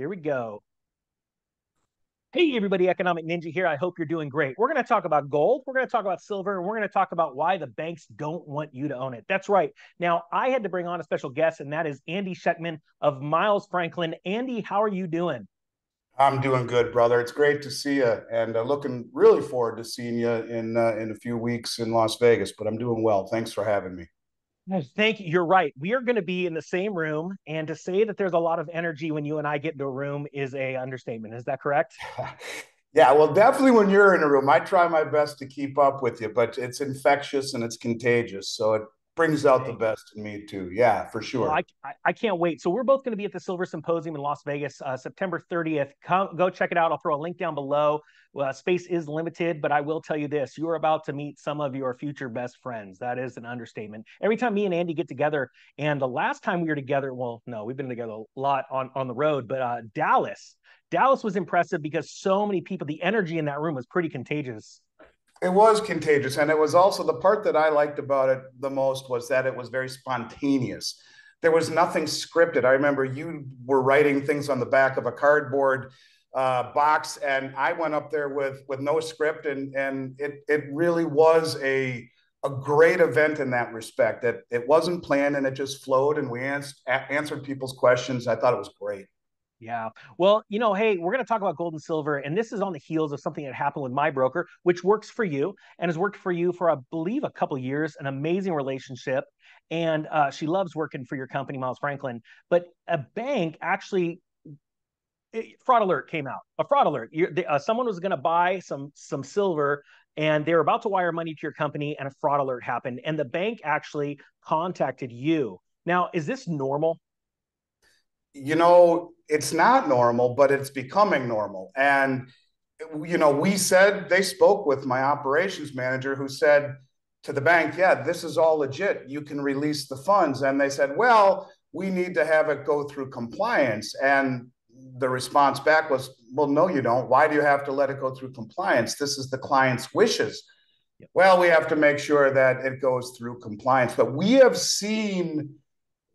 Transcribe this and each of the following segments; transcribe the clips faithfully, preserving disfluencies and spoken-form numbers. Here we go. Hey, everybody, Economic Ninja here. I hope you're doing great. We're going to talk about gold. We're going to talk about silver. And we're going to talk about why the banks don't want you to own it. That's right. Now, I had to bring on a special guest, and that is Andy Schectman of Miles Franklin. Andy, how are you doing? I'm doing good, brother. It's great to see you, and uh, looking really forward to seeing you in, uh, in a few weeks in Las Vegas, but I'm doing well. Thanks for having me. Thank you. You're right. We are going to be in the same room, and to say that there's a lot of energy when you and I get into a room is an understatement. Is that correct? Yeah, well, definitely when you're in a room, I try my best to keep up with you, but it's infectious and it's contagious, so it brings out the best in me too. Yeah, for sure. Well, I, I can't wait. So we're both going to be at the Silver Symposium in Las Vegas, uh, September thirtieth. Come, go check it out. I'll throw a link down below. Well, space is limited, but I will tell you this. You're about to meet some of your future best friends. That is an understatement. Every time me and Andy get together, and the last time we were together, well, no, we've been together a lot on, on the road, but uh, Dallas. Dallas was impressive because so many people, the energy in that room was pretty contagious. It was contagious, and it was also the part that I liked about it the most was that it was very spontaneous. There was nothing scripted. I remember you were writing things on the back of a cardboard uh, box, and I went up there with with no script, and and it it really was a a great event in that respect. That it wasn't planned, and it just flowed, and we ans- answered people's questions. I thought it was great. Yeah. Well, you know, hey, we're going to talk about gold and silver, and this is on the heels of something that happened with my broker, which works for you and has worked for you for, I believe, a couple of years, an amazing relationship. And uh, she loves working for your company, Miles Franklin. But a bank actually, it, fraud alert came out, a fraud alert. You're, uh, someone was going to buy some some silver, and they were about to wire money to your company, and a fraud alert happened. And the bank actually contacted you. Now, is this normal? You know, it's not normal, but it's becoming normal. And, you know, we said, they spoke with my operations manager who said to the bank, yeah, this is all legit. You can release the funds. And they said, well, we need to have it go through compliance. And the response back was, well, no, you don't. Why do you have to let it go through compliance? This is the client's wishes. Yep. Well, we have to make sure that it goes through compliance. But we have seen...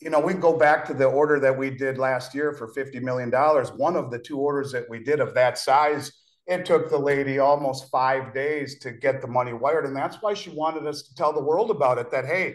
You know, we go back to the order that we did last year for fifty million dollars. One of the two orders that we did of that size, it took the lady almost five days to get the money wired. And that's why she wanted us to tell the world about it, that, hey,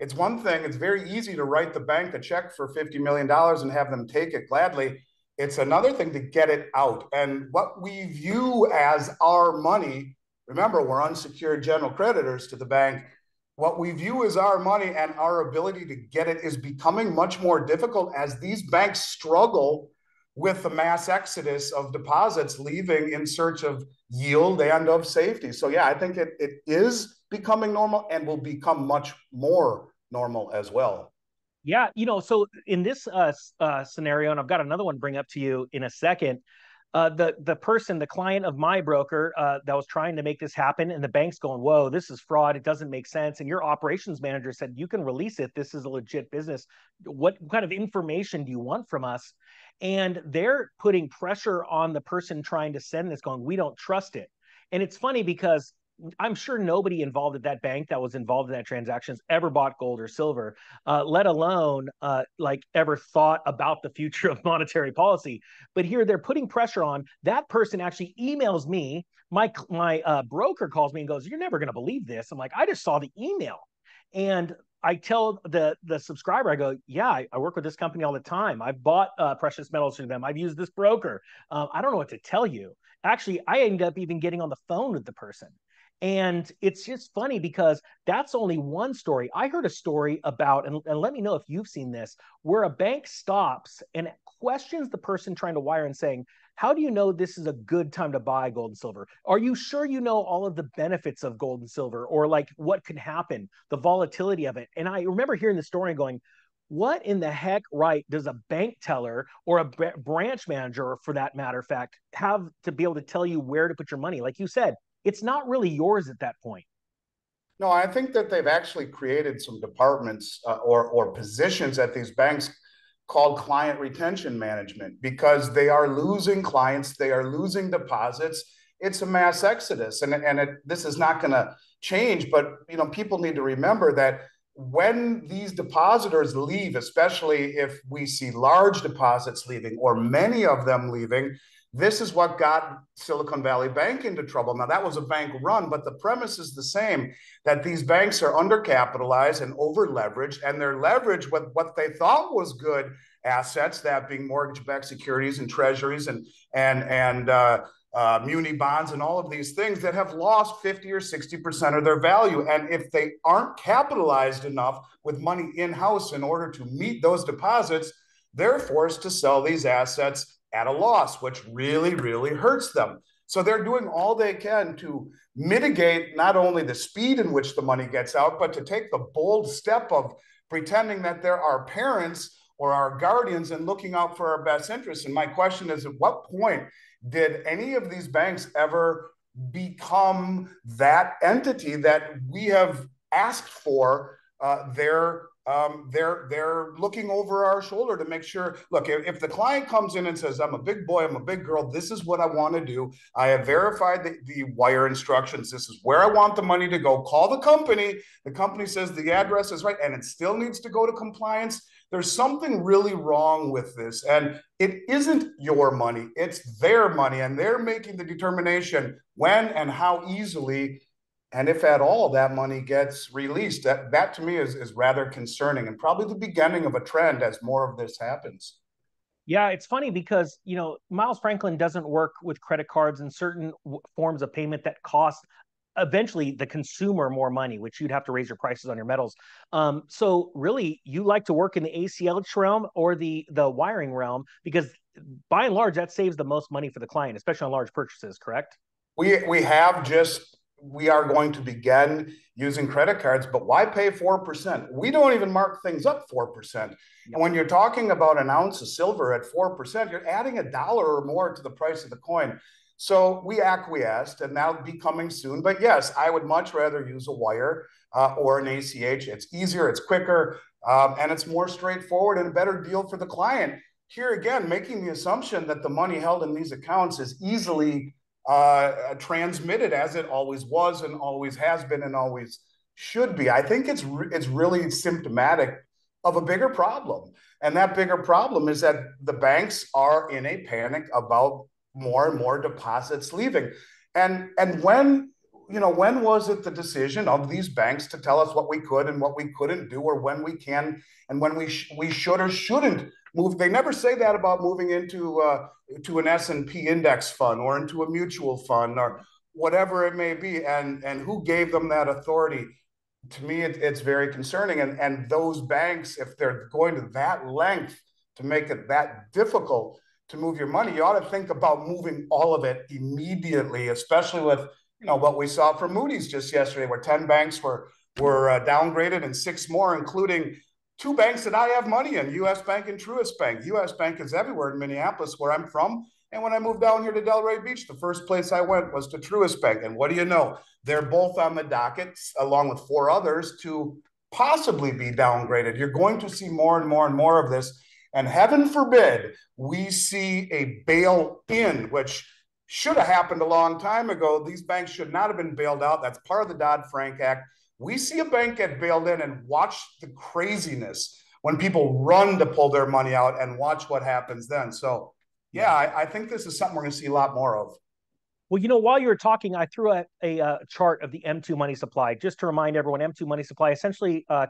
it's one thing. It's very easy to write the bank a check for fifty million dollars and have them take it gladly. It's another thing to get it out. And what we view as our money, remember, we're unsecured general creditors to the bank. What we view as our money and our ability to get it is becoming much more difficult as these banks struggle with the mass exodus of deposits leaving in search of yield and of safety. So yeah, I think it, it is becoming normal and will become much more normal as well. Yeah, you know, so in this uh, uh, scenario, and I've got another one to bring up to you in a second, Uh, the, the person, the client of my broker uh, that was trying to make this happen, and the bank's going, whoa, this is fraud. It doesn't make sense. And your operations manager said, you can release it. This is a legit business. What kind of information do you want from us? And they're putting pressure on the person trying to send this going, we don't trust it. And it's funny because I'm sure nobody involved at that bank that was involved in that transactions ever bought gold or silver, uh, let alone uh, like ever thought about the future of monetary policy. But here they're putting pressure on. That person actually emails me. My, my uh, broker calls me and goes, you're never going to believe this. I'm like, I just saw the email. And I tell the, the subscriber, I go, yeah, I, I work with this company all the time. I've bought uh, precious metals through them. I've used this broker. Uh, I don't know what to tell you. Actually, I ended up even getting on the phone with the person. And it's just funny because that's only one story. I heard a story about, and, and let me know if you've seen this, where a bank stops and questions the person trying to wire and saying, how do you know this is a good time to buy gold and silver? Are you sure you know all of the benefits of gold and silver, or like what could happen, the volatility of it? And I remember hearing the story and going, what in the heck, right, does a bank teller or a b- branch manager, for that matter of fact, have to be able to tell you where to put your money? Like you said, it's not really yours at that point. No, I think that they've actually created some departments uh, or, or positions at these banks called client retention management because they are losing clients. They are losing deposits. It's a mass exodus. And, and it, this is not going to change. But, you know, people need to remember that when these depositors leave, especially if we see large deposits leaving or many of them leaving, this is what got Silicon Valley Bank into trouble. Now, that was a bank run, but the premise is the same, that these banks are undercapitalized and over-leveraged, and their leverage with what they thought was good assets, that being mortgage-backed securities and treasuries and, and, and uh, uh, muni bonds and all of these things that have lost fifty or sixty percent of their value. And if they aren't capitalized enough with money in-house in order to meet those deposits, they're forced to sell these assets at a loss, which really, really hurts them. So they're doing all they can to mitigate not only the speed in which the money gets out, but to take the bold step of pretending that they're our parents or our guardians and looking out for our best interests. And my question is, at what point did any of these banks ever become that entity that we have asked for uh, their Um, they're, they're looking over our shoulder to make sure, look, if, if the client comes in and says, I'm a big boy, I'm a big girl, this is what I want to do. I have verified the, the wire instructions. This is where I want the money to go. Call the company. The company says the address is right, and it still needs to go to compliance. There's something really wrong with this. And it isn't your money. It's their money. And they're making the determination when and how easily, and if at all, that money gets released. That, that to me is, is rather concerning and probably the beginning of a trend as more of this happens. Yeah, it's funny because, you know, Miles Franklin doesn't work with credit cards and certain forms of payment that cost eventually the consumer more money, which you'd have to raise your prices on your metals. Um, so really, you like to work in the A C H realm or the, the wiring realm, because by and large, that saves the most money for the client, especially on large purchases, correct? We, we have just... we are going to begin using credit cards, but why pay four percent? We don't even mark things up four percent. Yep. And when you're talking about an ounce of silver at four percent, you're adding a dollar or more to the price of the coin. So we acquiesced, and that'll be coming soon. But yes, I would much rather use a wire uh, or an A C H. It's easier, it's quicker, um, and it's more straightforward and a better deal for the client. Here again, making the assumption that the money held in these accounts is easily Uh, transmitted, as it always was and always has been and always should be. I think it's re it's really symptomatic of a bigger problem. And that bigger problem is that the banks are in a panic about more and more deposits leaving. And, and when, you know, when was it the decision of these banks to tell us what we could and what we couldn't do, or when we can and when we, sh we should or shouldn't move? They never say that about moving into uh, to an S and P index fund or into a mutual fund or whatever it may be. And, and who gave them that authority? To me, it, it's very concerning. And, and those banks, if they're going to that length to make it that difficult to move your money, you ought to think about moving all of it immediately, especially with, you know, what we saw from Moody's just yesterday, where ten banks were, were uh, downgraded and six more, including two banks that I have money in, U S Bank and Truist Bank. U S Bank is everywhere in Minneapolis, where I'm from. And when I moved down here to Delray Beach, the first place I went was to Truist Bank. And what do you know? They're both on the docket, along with four others, to possibly be downgraded. You're going to see more and more and more of this. And heaven forbid we see a bail-in, which should have happened a long time ago. These banks should not have been bailed out. That's part of the Dodd-Frank Act. We see a bank get bailed in and watch the craziness when people run to pull their money out, and watch what happens then. So yeah, I, I think this is something we're going to see a lot more of. Well, you know, while you were talking, I threw a, a, a chart of the M two money supply, just to remind everyone. M two money supply essentially uh,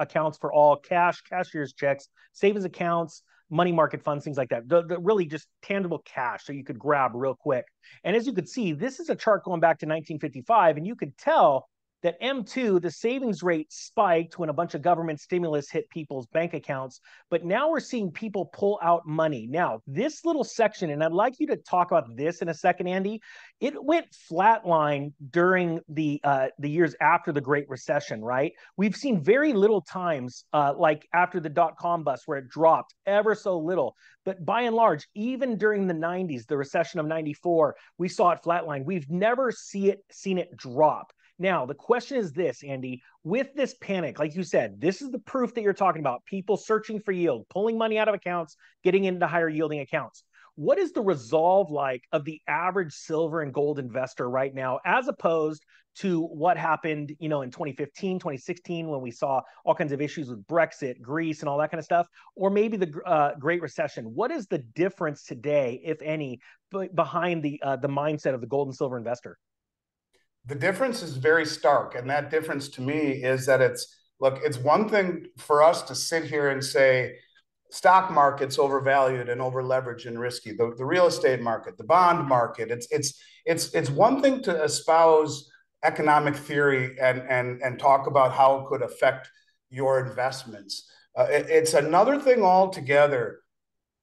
accounts for all cash, cashier's checks, savings accounts, money market funds, things like that, the, the really just tangible cash that you could grab real quick. And as you could see, this is a chart going back to nineteen fifty-five, and you could tell that M two, the savings rate spiked when a bunch of government stimulus hit people's bank accounts, but now we're seeing people pull out money. Now, this little section, and I'd like you to talk about this in a second, Andy, it went flatline during the uh, the years after the Great Recession, right? We've seen very little times, uh, like after the dot-com bust, where it dropped ever so little. But by and large, even during the nineties, the recession of ninety-four, we saw it flatline. We've never see it, seen it drop. Now, the question is this, Andy, with this panic, like you said, this is the proof that you're talking about, people searching for yield, pulling money out of accounts, getting into higher yielding accounts. What is the resolve like of the average silver and gold investor right now, as opposed to what happened, you know, in twenty fifteen, twenty sixteen, when we saw all kinds of issues with Brexit, Greece, and all that kind of stuff, or maybe the uh, Great Recession? What is the difference today, if any, b- behind the uh, the mindset of the gold and silver investor? The difference is very stark, and that difference to me is that it's, look, it's one thing for us to sit here and say stock market's overvalued and overleveraged and risky, the, the real estate market, the bond market. It's it's it's it's one thing to espouse economic theory and and and talk about how it could affect your investments. Uh, it, it's another thing altogether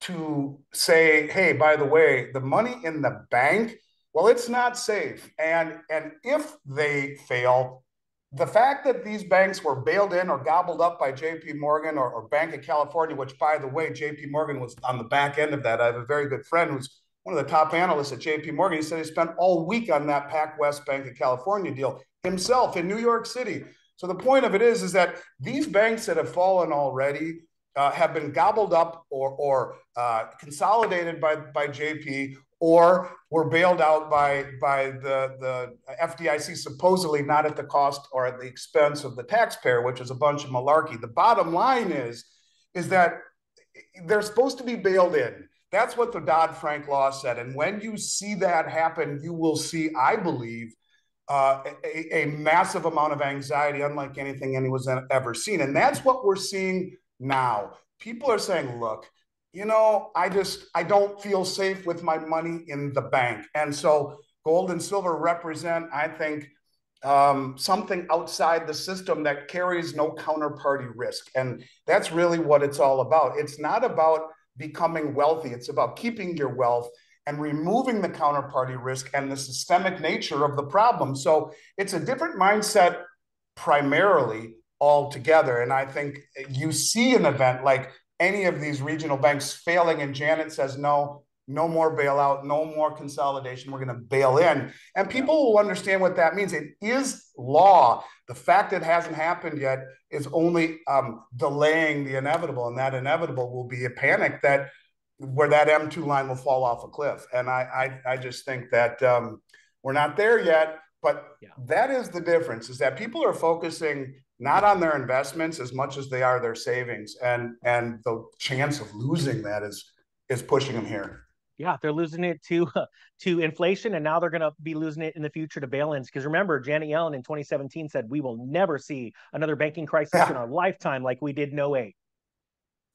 to say, hey, by the way, the money in the bank, well, it's not safe. And and if they fail, the fact that these banks were bailed in or gobbled up by J P Morgan or, or Bank of California, which, by the way, J P Morgan was on the back end of that. I have a very good friend who's one of the top analysts at J P Morgan. He said he spent all week on that PacWest Bank of California deal himself in New York City. So the point of it is, is that these banks that have fallen already uh, have been gobbled up or, or uh, consolidated by, by J P, or were bailed out by, by the, the F D I C, supposedly not at the cost or at the expense of the taxpayer, which is a bunch of malarkey. The bottom line is, is that they're supposed to be bailed in. That's what the Dodd-Frank law said. And when you see that happen, you will see, I believe, uh, a, a massive amount of anxiety, unlike anything anyone's ever seen. And that's what we're seeing now. People are saying, look, you know, I just, I don't feel safe with my money in the bank. And so gold and silver represent, I think, um, something outside the system that carries no counterparty risk. And that's really what it's all about. It's not about becoming wealthy. It's about keeping your wealth and removing the counterparty risk and the systemic nature of the problem. So it's a different mindset primarily altogether. And I think you see an event like any of these regional banks failing, and Janet says, no, no more bailout, no more consolidation, we're going to bail in. And people will understand what that means. It is law. The fact it hasn't happened yet is only um, delaying the inevitable, and that inevitable will be a panic that where that M two line will fall off a cliff. And I, I, I just think that um, we're not there yet, but yeah. That is the difference, is that people are focusing not on their investments as much as they are their savings. And and the chance of losing that is is pushing them here. Yeah, they're losing it to uh, to inflation, and now they're going to be losing it in the future to bail-ins. Because remember, Janet Yellen in twenty seventeen said, we will never see another banking crisis yeah. in our lifetime like we did in oh eight.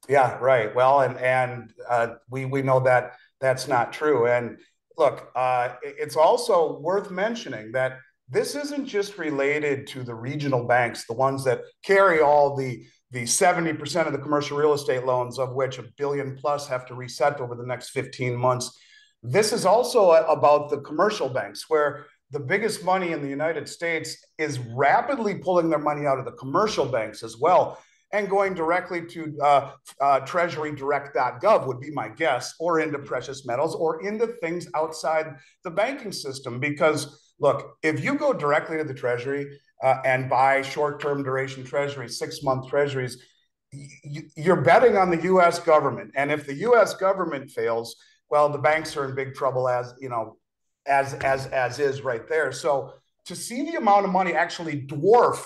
Yeah, right. Well, and and uh, we, we know that that's not true. And look, uh, it's also worth mentioning that this isn't just related to the regional banks, the ones that carry all the, the seventy percent of the commercial real estate loans, of which a billion plus have to reset over the next fifteen months. This is also about the commercial banks, where the biggest money in the United States is rapidly pulling their money out of the commercial banks as well, and going directly to uh, uh, treasury direct dot gov would be my guess, or into precious metals, or into things outside the banking system. Because look, if you go directly to the Treasury uh, and buy short-term duration treasuries, six-month treasuries, y- you're betting on the U S government. And if the U S government fails, well, the banks are in big trouble, as you know, as as as is right there. So to see the amount of money actually dwarf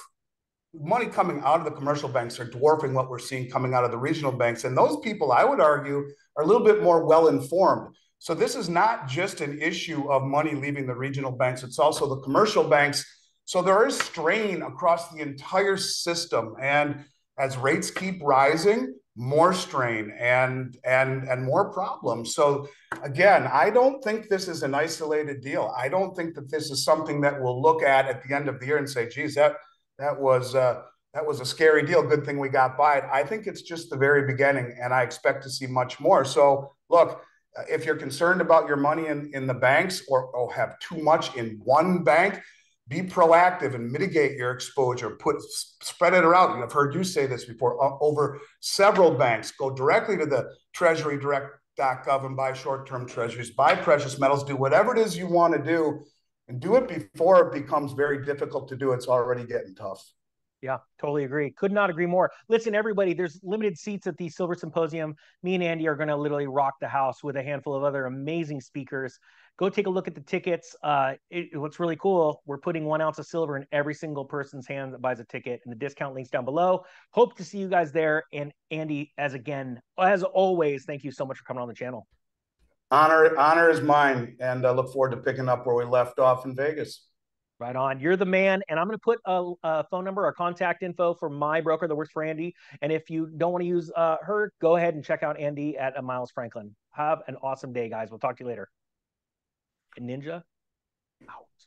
money coming out of the commercial banks are dwarfing what we're seeing coming out of the regional banks. And those people, I would argue, are a little bit more well-informed. So this is not just an issue of money leaving the regional banks, it's also the commercial banks. So there is strain across the entire system. And as rates keep rising, more strain and, and, and more problems. So again, I don't think this is an isolated deal. I don't think that this is something that we'll look at at the end of the year and say, geez, that, that was uh, that was a scary deal. Good thing we got by it. I think it's just the very beginning, and I expect to see much more. So look, if you're concerned about your money in, in the banks or, or have too much in one bank, be proactive and mitigate your exposure. Put spread it around. I've heard you say this before, uh, over several banks. Go directly to the treasury direct dot gov and buy short-term treasuries, buy precious metals, do whatever it is you want to do, and do it before it becomes very difficult to do. It's already getting tough. Yeah, totally agree. Could not agree more. Listen, everybody, there's limited seats at the Silver Symposium. Me and Andy are going to literally rock the house with a handful of other amazing speakers. Go take a look at the tickets. Uh, it, what's really cool, we're putting one ounce of silver in every single person's hand that buys a ticket, and the discount link's down below. Hope to see you guys there. And Andy, as again, as always, thank you so much for coming on the channel. Honor, honor is mine, and I look forward to picking up where we left off in Vegas. Right on. You're the man. And I'm going to put a, a phone number or contact info for my broker that works for Andy. And if you don't want to use uh, her, go ahead and check out Andy at uh, Miles Franklin. Have an awesome day, guys. We'll talk to you later. Ninja out.